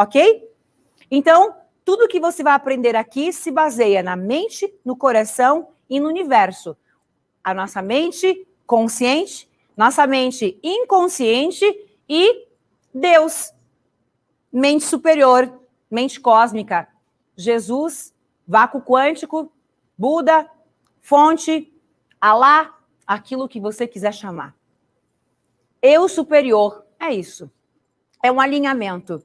ok? Então, tudo que você vai aprender aqui se baseia na mente, no coração e no universo. A nossa mente consciente, nossa mente inconsciente e Deus. Mente superior, mente cósmica, Jesus, vácuo quântico, Buda, fonte, Alá, aquilo que você quiser chamar. Eu superior, é isso. É um alinhamento.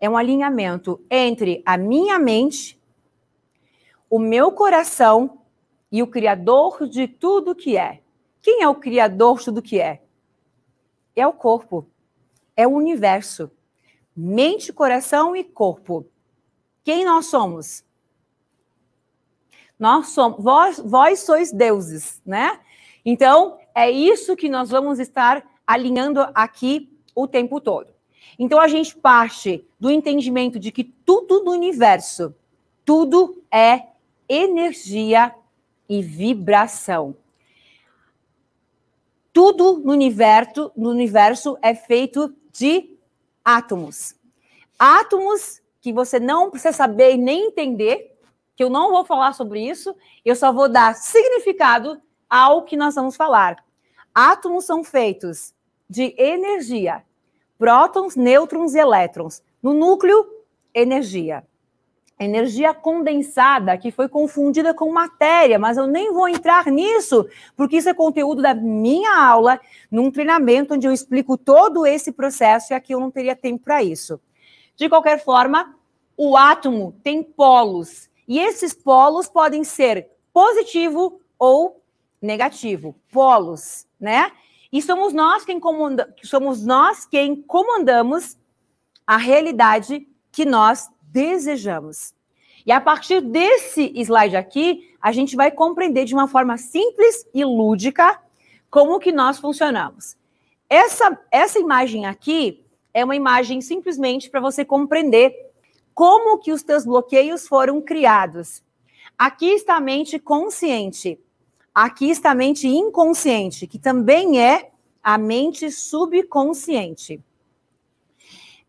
É um alinhamento entre a minha mente, o meu coração e o Criador de tudo que é. Quem é o Criador de tudo que é? É o corpo. É o universo. Mente, coração e corpo. Quem nós somos? Nós somos, vós sois deuses, né? Então, é isso que nós vamos estar alinhando aqui o tempo todo. Então, a gente parte do entendimento de que tudo no universo, tudo é energia e vibração. Tudo no universo é feito de átomos. Átomos que você não precisa saber nem entender, que eu não vou falar sobre isso, eu só vou dar significado ao que nós vamos falar. Átomos são feitos de energia. Prótons, nêutrons e elétrons. No núcleo, energia. Energia condensada, que foi confundida com matéria, mas eu nem vou entrar nisso, porque isso é conteúdo da minha aula, num treinamento onde eu explico todo esse processo, e aqui eu não teria tempo para isso. De qualquer forma, o átomo tem polos, e esses polos podem ser positivo ou negativo. Polos, né? E somos nós quem comandamos a realidade que nós desejamos. E a partir desse slide aqui, a gente vai compreender de uma forma simples e lúdica como que nós funcionamos. Essa imagem aqui é uma imagem simplesmente para você compreender como que os teus bloqueios foram criados. Aqui está a mente consciente. Aqui está a mente inconsciente, que também é a mente subconsciente.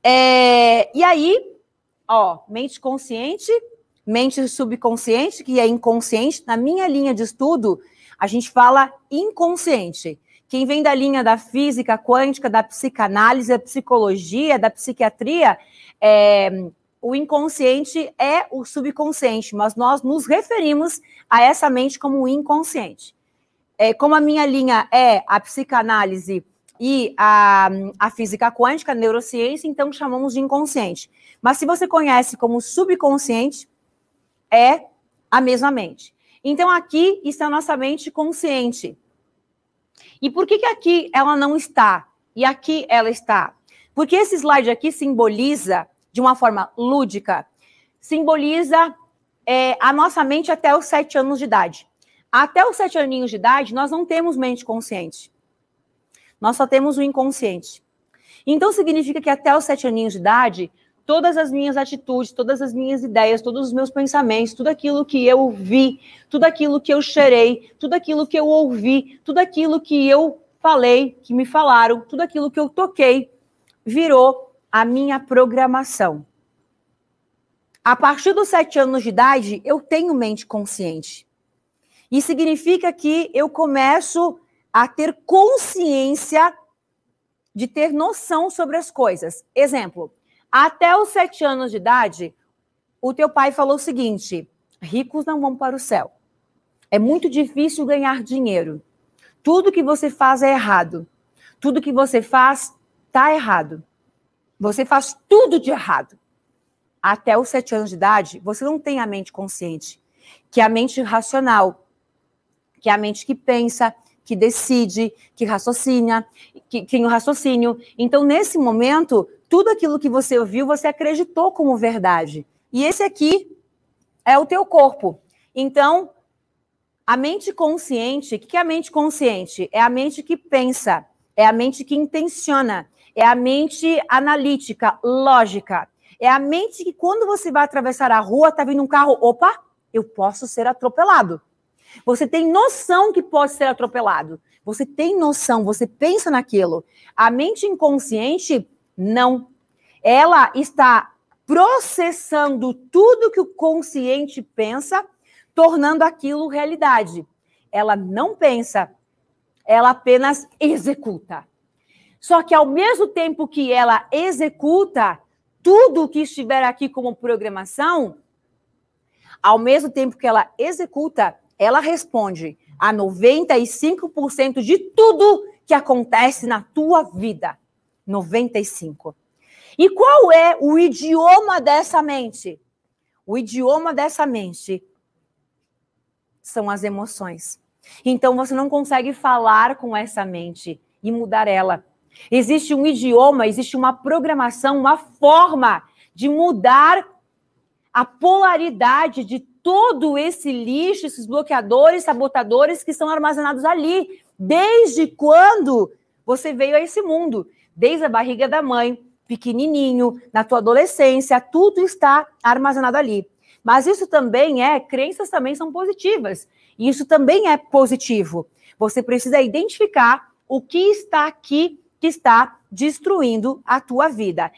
E aí, ó, mente consciente, mente subconsciente, que é inconsciente. Na minha linha de estudo, a gente fala inconsciente. Quem vem da linha da física quântica, da psicanálise, da psicologia, da psiquiatria, o inconsciente é o subconsciente, mas nós nos referimos a essa mente como inconsciente. Como a minha linha é a psicanálise e a física quântica, a neurociência, então chamamos de inconsciente. Mas se você conhece como subconsciente, é a mesma mente. Então aqui está a nossa mente consciente. E por que aqui ela não está? E aqui ela está? Porque esse slide aqui simboliza, de uma forma lúdica, simboliza a nossa mente até os 7 anos de idade. Até os 7 aninhos de idade, nós não temos mente consciente. Nós só temos o inconsciente. Então, significa que até os 7 aninhos de idade, todas as minhas atitudes, todas as minhas ideias, todos os meus pensamentos, tudo aquilo que eu vi, tudo aquilo que eu cheirei, tudo aquilo que eu ouvi, tudo aquilo que eu falei, que me falaram, tudo aquilo que eu toquei, virou a minha programação. A partir dos 7 anos de idade, eu tenho mente consciente. E significa que eu começo a ter consciência de ter noção sobre as coisas. Exemplo, até os 7 anos de idade, o teu pai falou o seguinte: ricos não vão para o céu. É muito difícil ganhar dinheiro. Tudo que você faz é errado. Tudo que você faz está errado. Você faz tudo de errado. Até os 7 anos de idade, você não tem a mente consciente, que é a mente racional, que é a mente que pensa, que decide, que raciocina, que tem o raciocínio. Então, nesse momento, tudo aquilo que você ouviu, você acreditou como verdade. E esse aqui é o teu corpo. Então, a mente consciente, o que é a mente consciente? É a mente que pensa, é a mente que intenciona. É a mente analítica, lógica. É a mente que quando você vai atravessar a rua, tá vindo um carro, opa, eu posso ser atropelado. Você tem noção que pode ser atropelado. Você tem noção, você pensa naquilo. A mente inconsciente, não. Ela está processando tudo que o consciente pensa, tornando aquilo realidade. Ela não pensa, ela apenas executa. Só que ao mesmo tempo que ela executa tudo o que estiver aqui como programação, ao mesmo tempo que ela executa, ela responde a 95% de tudo que acontece na tua vida. 95%. E qual é o idioma dessa mente? O idioma dessa mente são as emoções. Então você não consegue falar com essa mente e mudar ela. Existe um idioma, existe uma programação, uma forma de mudar a polaridade de todo esse lixo, esses bloqueadores, sabotadores que estão armazenados ali. Desde quando você veio a esse mundo? Desde a barriga da mãe, pequenininho, na tua adolescência, tudo está armazenado ali. Mas isso também é, crenças também são positivas. E isso também é positivo. Você precisa identificar o que está aqui que está destruindo a tua vida.